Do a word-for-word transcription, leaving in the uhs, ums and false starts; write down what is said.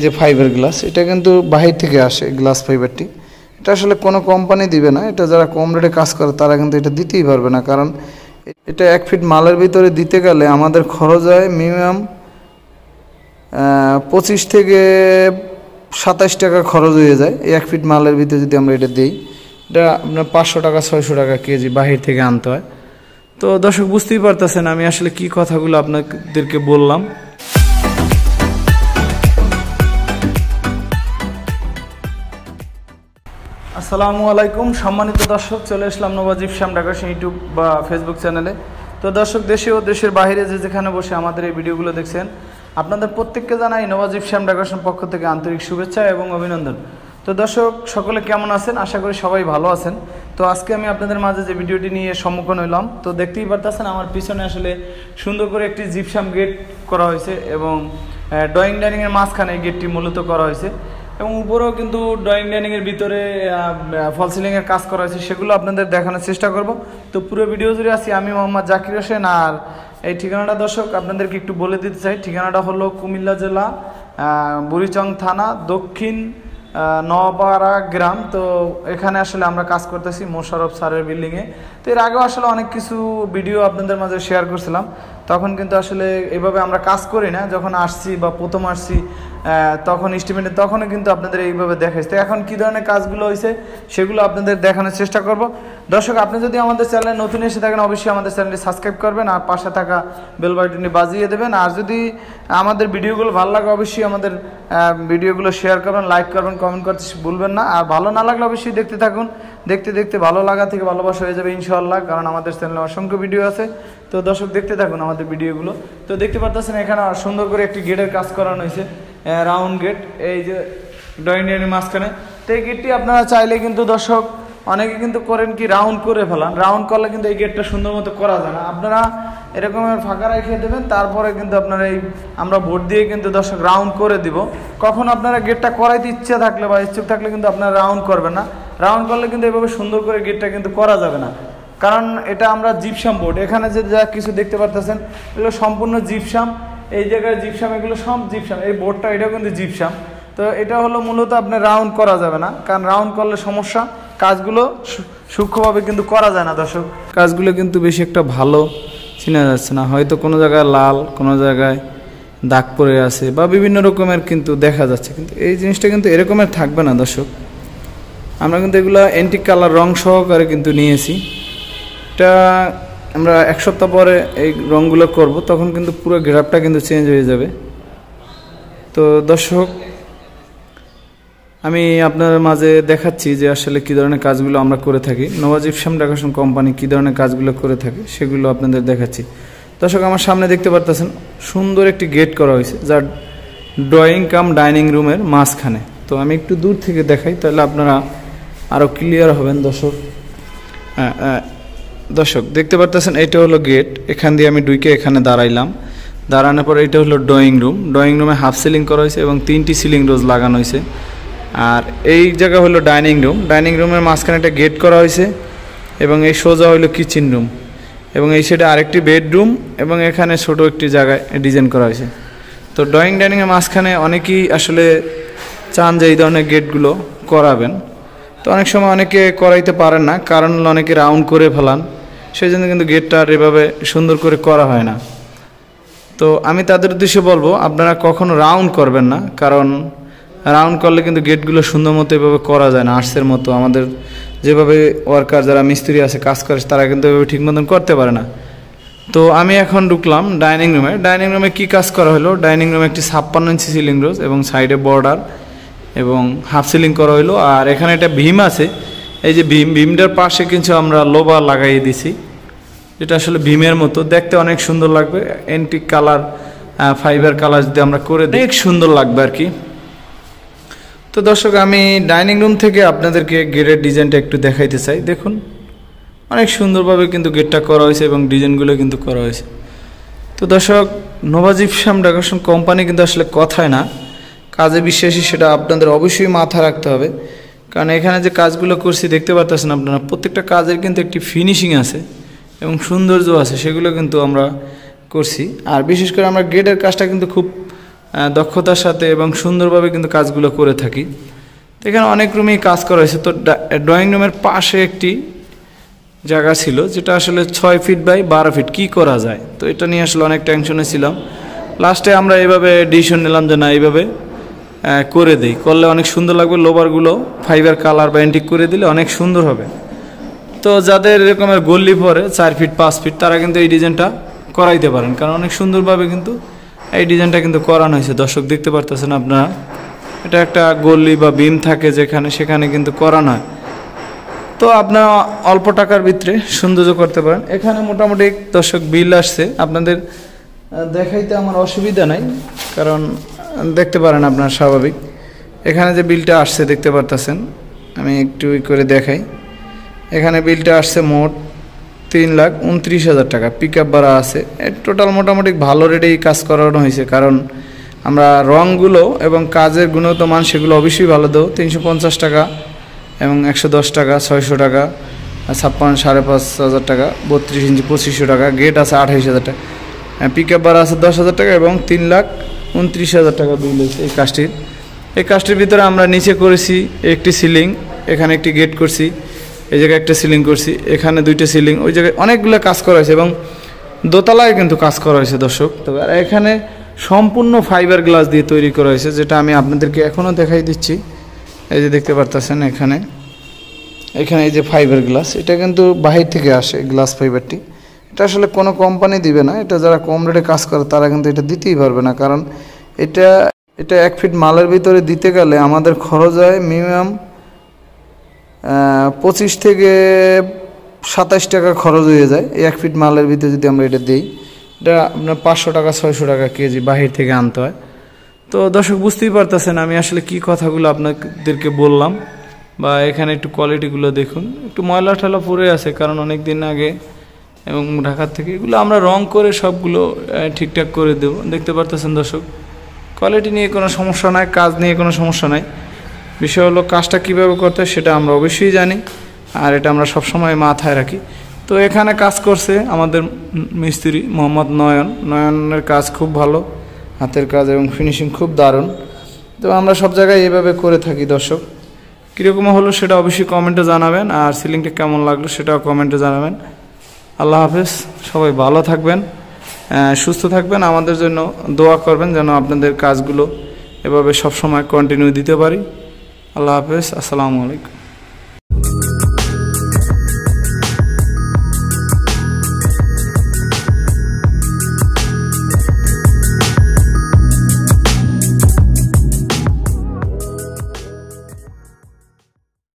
ये fibre glass ये क्योंकि बाहर थे आसे ग्लास फाइबारटी ये आसले कोनो कोम्पानी दिबे ना ये जरा कम रेटे काज करे तारा क्योंकि ये दीते ही पारबे ना कारण এটা एक ফিট মালের ভিতরে দিতে গেলে আমাদের খরচ হয় মিনিমাম পঁচিশ থেকে সাতাশ টাকা খরচ হয়ে যায় এক ফিট মালের ভিতরে যদি আমরা এটা দেই এটা আপনার পাঁচশো টাকা ছয়শো টাকা কেজি বাহির থেকে আনতে হয়। তো দর্শক বুঝতেই পারতাছেন আমি আসলে কি কথাগুলো আপনাদেরকে বললাম। আসসালামু আলাইকুম সম্মানিত দর্শক, চলে আসলাম নবজিব শ্যাম ডেকোরেশন ইউটিউব বা ফেসবুক চ্যানেলে। তো দর্শক দেশে ও দেশের বাইরে যে যেখানে বসে আমাদের এই ভিডিওগুলো দেখছেন আপনাদের প্রত্যেককে জানাই নবজিব শ্যাম ডেকোরেশন পক্ষ থেকে আন্তরিক শুভেচ্ছা এবং অভিনন্দন। তো দর্শক সকলে কেমন আছেন? আশা করি সবাই ভালো আছেন। তো আজকে আমি আপনাদের মাঝে যে ভিডিওটি নিয়ে সম্মুখীন হইলাম তো দেখতেই পারতেছেন আমার পিছনে আসলে সুন্দর করে একটি জিপসাম গেট করা হয়েছে এবং ড্রয়িং ডাইনিংয়ের মাঝখানে এই গেটটি মূলত করা হয়েছে এবং উপরেও কিন্তু ড্রয়িং ডাইনিংয়ের ভিতরে ফল সিলিংয়ের কাজ করা হয়েছে, সেগুলো আপনাদের দেখানোর চেষ্টা করব। তো পুরো ভিডিও জুড়ে আছি আমি মোহাম্মদ জাকির হোসেন। আর এই ঠিকানাটা দর্শক আপনাদেরকে একটু বলে দিতে চাই, ঠিকানাটা হলো কুমিল্লা জেলা বুড়িচং থানা দক্ষিণ নওয়াপাড়া গ্রাম। তো এখানে আসলে আমরা কাজ করতেছি মোশারফ স্যারের বিল্ডিংয়ে। তো এর আগেও আসলে অনেক কিছু ভিডিও আপনাদের মাঝে শেয়ার করছিলাম, তখন কিন্তু আসলে এভাবে আমরা কাজ করি না, যখন আসছি বা প্রথম আসছি তখন ইস্টিমেটে তখনও কিন্তু আপনাদের এইভাবে দেখাইছি। তো এখন কী ধরনের কাজগুলো হয়েছে সেগুলো আপনাদের দেখানোর চেষ্টা করব। দর্শক আপনি যদি আমাদের চ্যানেলে নতুন এসে থাকেন অবশ্যই আমাদের চ্যানেলটি সাবস্ক্রাইব করবেন আর পাশে থাকা বেল বাটনটি বাজিয়ে দেবেন। আর যদি আমাদের ভিডিওগুলো ভালো লাগে অবশ্যই আমাদের ভিডিওগুলো শেয়ার করবেন, লাইক করবেন, কমেন্ট করতে ভুলবেন না। আর ভালো না লাগলে অবশ্যই দেখতে থাকুন, দেখতে দেখতে ভালো লাগা থেকে ভালোবাসা হয়ে যাবে ইনশাআল্লাহ, কারণ আমাদের চ্যানেলে অসংখ্য ভিডিও আছে। তো দর্শক দেখতে থাকুন আমাদের ভিডিওগুলো। তো দেখতে পাচ্ছেন এখানে সুন্দর করে একটি গেটের কাজ করানো হয়েছে, রাউন্ড গেট এই যে ড্রয়িং এর মাঝখানে। তো এই গেটটি আপনারা চাইলে কিন্তু দর্শক অনেকে কিন্তু করেন কি রাউন্ড করে ফেলান, রাউন্ড করলে কিন্তু এই গেটটা সুন্দর মতো করা যায় না। আপনারা এরকমের ফাঁকা রেখে দেবেন, তারপরে কিন্তু আপনারা এই আমরা ভোট দিয়ে কিন্তু দর্শক রাউন্ড করে দিব। কখন আপনারা গেটটা করাইতে ইচ্ছা থাকলে বা ইচ্ছুক থাকলে কিন্তু আপনারা রাউন্ড করবেন না, রাউন্ড করলে কিন্তু এইভাবে সুন্দর করে গেটটা কিন্তু করা যাবে না, কারণ এটা আমরা জিপসাম বোর্ড। এখানে যে যা কিছু দেখতে পারতেছেন এগুলো সম্পূর্ণ জিপসাম, এই জায়গায় জিপসাম, এগুলো সব জিপসাম, এই বোর্ডটা এটাও কিন্তু জিপসাম। তো এটা হলো মূলত আপনার রাউন্ড করা যাবে না, কারণ রাউন্ড করলে সমস্যা, কাজগুলো সূক্ষ্মভাবে কিন্তু করা যায় না দর্শক। কাজগুলো কিন্তু বেশি একটা ভালো চিনা যাচ্ছে না, হয়তো কোনো জায়গায় লাল, কোনো জায়গায় দাগ পড়ে আছে বা বিভিন্ন রকমের কিন্তু দেখা যাচ্ছে, কিন্তু এই জিনিসটা কিন্তু এরকমের থাকবে না দর্শক। আমরা কিন্তু এগুলো অ্যান্টিক কালার রং সহকারে কিন্তু নিয়েছি, এটা আমরা এক সপ্তাহ পরে এই রঙগুলো করব, তখন কিন্তু পুরো গেটআপটা কিন্তু চেঞ্জ হয়ে যাবে। তো দর্শক আমি আপনার মাঝে দেখাচ্ছি যে আসলে কী ধরনের কাজগুলো আমরা করে থাকি, নবজিব শ্যাম ডেকোরেশন কোম্পানি কী ধরনের কাজগুলো করে থাকে সেগুলো আপনাদের দেখাচ্ছি। দর্শক আমার সামনে দেখতে পারতেছেন সুন্দর একটি গেট করা হয়েছে যা ড্রয়িং কাম ডাইনিং রুমের মাঝখানে। তো আমি একটু দূর থেকে দেখাই তাহলে আপনারা আরও ক্লিয়ার হবেন দর্শক। দর্শক দেখতে পারতেছেন এটা হলো গেট, এখান দিয়ে আমি ডুইকে এখানে দাঁড়াইলাম, দাঁড়ানোর পর এটা হলো ড্রয়িং রুম, ড্রয়িং রুমে হাফ সিলিং করা হয়েছে এবং তিনটি সিলিং রোজ লাগানো হয়েছে। আর এই জায়গা হলো ডাইনিং রুম, ডাইনিং রুমের মাঝখানে একটা গেট করা হয়েছে এবং এই সোজা হলো কিচেন রুম এবং এই সাইডে আরেকটি বেডরুম এবং এখানে ছোটো একটি জায়গায় ডিজাইন করা হয়েছে। তো ড্রয়িং ডাইনিংয়ের মাঝখানে অনেকেই আসলে চান যে এই ধরনের গেটগুলো করাবেন, তো অনেক সময় অনেকে করাইতে পারেন না, কারণ অনেকে রাউন্ড করে ফেলান, সেই জন্য কিন্তু গেটটা আর এভাবে সুন্দর করে করা হয় না। তো আমি তাদের উদ্দেশ্যে বলবো আপনারা কখনো রাউন্ড করবেন না, কারণ রাউন্ড করলে কিন্তু গেটগুলো সুন্দর মতো এভাবে করা যায় না। আর্টসের মতো আমাদের যেভাবে ওয়ার্কার যারা মিস্ত্রি আছে কাজ করে তারা কিন্তু এভাবে ঠিক মতন করতে পারে না। তো আমি এখন ঢুকলাম ডাইনিং রুমে, ডাইনিং রুমে কী কাজ করা হলো, ডাইনিং রুমে একটি ছাপ্পান্ন ইঞ্চি সিলিং রোজ এবং সাইডে বর্ডার এবং হাফ সিলিং করা হলো। আর এখানে একটা ভীম আছে, এই যে ভীম, ভীমটার পাশে কিন্তু আমরা লোবা লাগাইয়ে দিছি, যেটা আসলে ভীমের মতো দেখতে অনেক সুন্দর লাগবে, অ্যান্টিক কালার ফাইবার কালার যদি আমরা করে দিই অনেক সুন্দর লাগবে আর কি। তো দর্শক আমি ডাইনিং রুম থেকে আপনাদেরকে গেটের ডিজাইনটা একটু দেখাইতে চাই। দেখুন অনেক সুন্দরভাবে কিন্তু গেটটা করা হয়েছে এবং ডিজাইনগুলো কিন্তু করা হয়েছে। তো দর্শক নবজিব শ্যাম ডেকোরেশন কোম্পানি কিন্তু আসলে কথায় না কাজে বিশ্বাসী, সেটা আপনাদের অবশ্যই মাথা রাখতে হবে, কারণ এখানে যে কাজগুলো করছি দেখতে পারতেছেন আপনারা প্রত্যেকটা কাজের কিন্তু একটি ফিনিশিং আছে এবং সৌন্দর্য আছে, সেগুলো কিন্তু আমরা করছি। আর বিশেষ করে আমরা গেটের কাজটা কিন্তু খুব दक्षतार साथे एबं सुंदरभावे किन्तु काजगुलो करे थाकि। तो एखाने अनेक रूमेई काज करा हयेछे। तो ड्रयिंग रूमेर पाशे एकटी জায়গা ছিল যেটা আসলে ছয় ফিট বাই বারো ফিট কি করা যায়, তো এটা নিয়ে আসলে অনেক টেনশনে ছিলাম। লাস্টে আমরা এইভাবে ডিসিশন নিলাম যে না এইভাবে করে দেই, করলে অনেক সুন্দর লাগবে, লোবারগুলো ফাইবার কালার বা অ্যান্টিক করে দিলে অনেক সুন্দর হবে। তো যাদের এরকমের গল্লি পরে চার ফিট পাঁচ ফিট তারা কিন্তু এই ডিজাইনটা করাইতে পারেন, কারণ অনেক সুন্দরভাবে কিন্তু এই ডিজাইনটা কিন্তু করানো হয়েছে। দর্শক দেখতে পারতেছেন আপনারা, এটা একটা গল্লি বা বিম থাকে যেখানে সেখানে কিন্তু করানো হয়। তো আপনারা অল্প টাকার ভিতরে সৌন্দর্য করতে পারেন। এখানে মোটামুটি দর্শক বিল আসছে, আপনাদের দেখাইতে আমার অসুবিধা নাই কারণ দেখতে পারেন আপনার স্বাভাবিক। এখানে যে বিলটা আসছে দেখতে পারতেছেন, আমি একটু করে দেখাই। এখানে বিলটা আসছে মোট তিন লাখ উনত্রিশ হাজার টাকা, পিক আপ ভাড়া আছে। টোটাল মোটামুটি ভালো রেটেই কাজ করানো হয়েছে, কারণ আমরা রঙগুলো এবং কাজের গুণগত মান সেগুলো অবশ্যই ভালো দেবো। তিনশো পঞ্চাশ টাকা এবং একশো দশ টাকা, ছয়শো টাকা, ছাপ্পান্ন সাড়ে পাঁচ হাজার টাকা, বত্রিশ ইঞ্চি পঁচিশশো টাকা, গেট আছে আঠাইশ হাজার টাকা, পিক আপ ভাড়া আছে দশ হাজার টাকা এবং তিন লাখ উনত্রিশ হাজার টাকা বিল হয়েছে এই কাজটির। এই কাজটির ভিতরে আমরা নিচে করেছি একটি সিলিং, এখানে একটি গেট করছি, এই জায়গায় একটা সিলিং করছি, এখানে দুইটা সিলিং, ওই জায়গায় অনেকগুলো কাজ করা হয়েছে এবং দোতলায় কিন্তু কাজ করা হয়েছে দর্শক। তবে আর এখানে সম্পূর্ণ ফাইবার গ্লাস দিয়ে তৈরি করা হয়েছে, যেটা আমি আপনাদেরকে এখনও দেখাই দিচ্ছি। এই যে দেখতে পারতেছেন এখানে এখানে এই যে ফাইবার গ্লাস, এটা কিন্তু বাহির থেকে আসে গ্লাস ফাইবারটি। এটা আসলে কোনো কোম্পানি দিবে না, এটা যারা কম রেটে কাজ করে তারা কিন্তু এটা দিতেই পারবে না, কারণ এটা এটা এক ফিট মালের ভিতরে দিতে গেলে আমাদের খরচ হয় মিনিমাম পঁচিশ থেকে সাতাশ টাকা খরচ হয়ে যায় এই এক ফিট মালের ভিতরে যদি আমরা এটা দিই। এটা আপনার পাঁচশো টাকা ছয়শো টাকা কেজি বাহির থেকে আনতে হয়। তো দর্শক বুঝতেই পারতেছেন আমি আসলে কি কথাগুলো আপনাদেরকে বললাম। বা এখানে একটু কোয়ালিটিগুলো দেখুন, একটু ময়লা ঠালা পড়ে আছে কারণ অনেক দিন আগে এবং ঢাকার থেকে এগুলো আমরা রং করে সবগুলো ঠিকঠাক করে দেব। দেখতে পারতেছেন দর্শক, কোয়ালিটি নিয়ে কোনো সমস্যা নাই, কাজ নিয়ে কোনো সমস্যা নাই, বিষয় হলো কাজটা কীভাবে করতে হয় সেটা আমরা অবশ্যই জানি আর এটা আমরা সবসময় মাথায় রাখি। তো এখানে কাজ করছে আমাদের মিস্ত্রি মোহাম্মদ নয়ন, নয়নের কাজ খুব ভালো, হাতের কাজ এবং ফিনিশিং খুব দারুণ। তো আমরা সব জায়গায় এইভাবে করে থাকি দর্শক। কীরকম হলো সেটা অবশ্যই কমেন্টে জানাবেন, আর সিলিংটা কেমন লাগলো সেটাও কমেন্টে জানাবেন। আল্লাহ হাফেজ, সবাই ভালো থাকবেন, সুস্থ থাকবেন, আমাদের জন্য দোয়া করবেন যেন আপনাদের কাজগুলো এভাবে সবসময় কন্টিনিউ দিতে পারি। আল্লাহ হাফেজ, আসসালামু আলাইকুম।